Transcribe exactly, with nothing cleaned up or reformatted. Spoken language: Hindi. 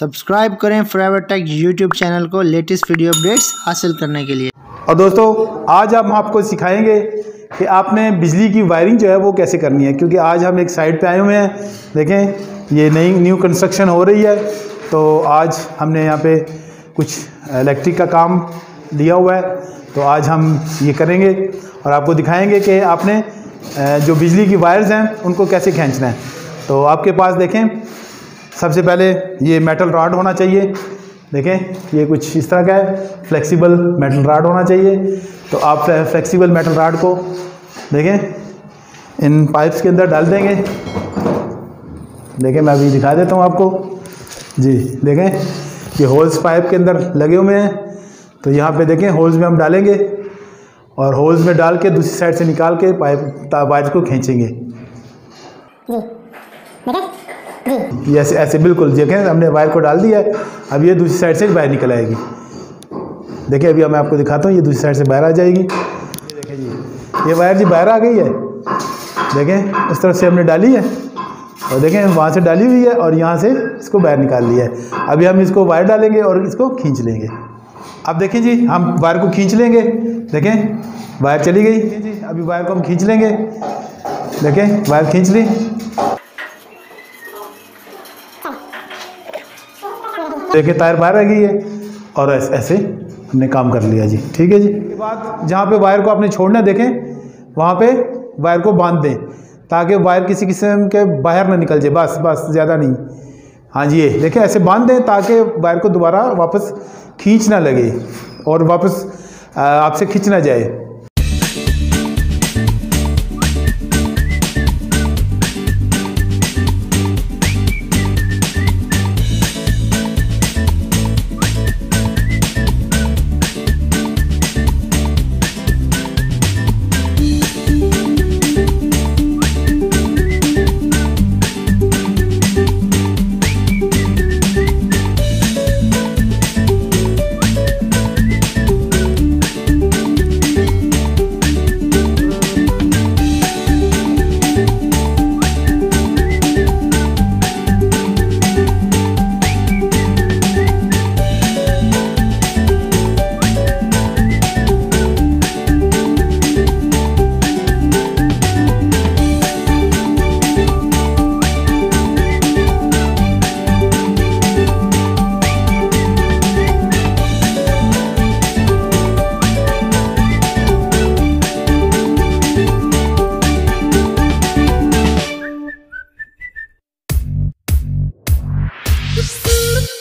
सब्सक्राइब करें फॉरएवर टेक यूट्यूब चैनल को लेटेस्ट वीडियो अपडेट्स हासिल करने के लिए। और दोस्तों आज हम आपको सिखाएंगे कि आपने बिजली की वायरिंग जो है वो कैसे करनी है, क्योंकि आज हम एक साइट पे आए हुए हैं। देखें ये नई न्यू कंस्ट्रक्शन हो रही है, तो आज हमने यहाँ पे कुछ इलेक्ट्रिक का काम लिया हुआ है, तो आज हम ये करेंगे और आपको दिखाएंगे कि आपने जो बिजली की वायर्स हैं उनको कैसे खींचना है। तो आपके पास देखें सबसे पहले ये मेटल रॉड होना चाहिए। देखें ये कुछ इस तरह का है, फ्लेक्सिबल मेटल रॉड होना चाहिए। तो आप फ्लेक्सिबल मेटल रॉड को देखें इन पाइप्स के अंदर डाल देंगे। देखें मैं अभी दिखा देता हूँ आपको जी। देखें ये होल्स पाइप के अंदर लगे हुए हैं, तो यहाँ पे देखें होल्स में हम डालेंगे और होल्स में डाल के दूसरी साइड से निकाल के पाइप वायर को खींचेंगे। ये ऐसे ऐसे बिल्कुल देखें हमने वायर को डाल दिया है, अब ये दूसरी साइड से बाहर निकल आएगी। देखिए अभी मैं आपको दिखाता हूँ, ये दूसरी साइड से बाहर आ जाएगी। देखिए जी ये वायर जी बाहर आ गई है। देखें इस तरफ से हमने डाली है और देखें वहाँ से डाली हुई है और यहाँ से इसको बाहर निकाल लिया है। अभी हम इसको वायर डालेंगे और इसको खींच लेंगे। अब देखें जी हम वायर को खींच लेंगे। देखें वायर चली गई जी, अभी वायर को हम खींच लेंगे। देखें वायर खींच ली। देखें तार बाहर आ गई है और ऐसे ऐसे हमने काम कर लिया जी। ठीक है जी। इसके बाद जहाँ पे वायर को आपने छोड़ना देखें वहाँ पे वायर को बांध दें ताकि वायर किसी किस्म के बाहर ना निकल जाए। बस बस ज़्यादा नहीं। हाँ जी ये देखें ऐसे बांध दें ताकि वायर को दोबारा वापस खींच ना लगे और वापस आपसे खींच ना जाए। We'll be right back.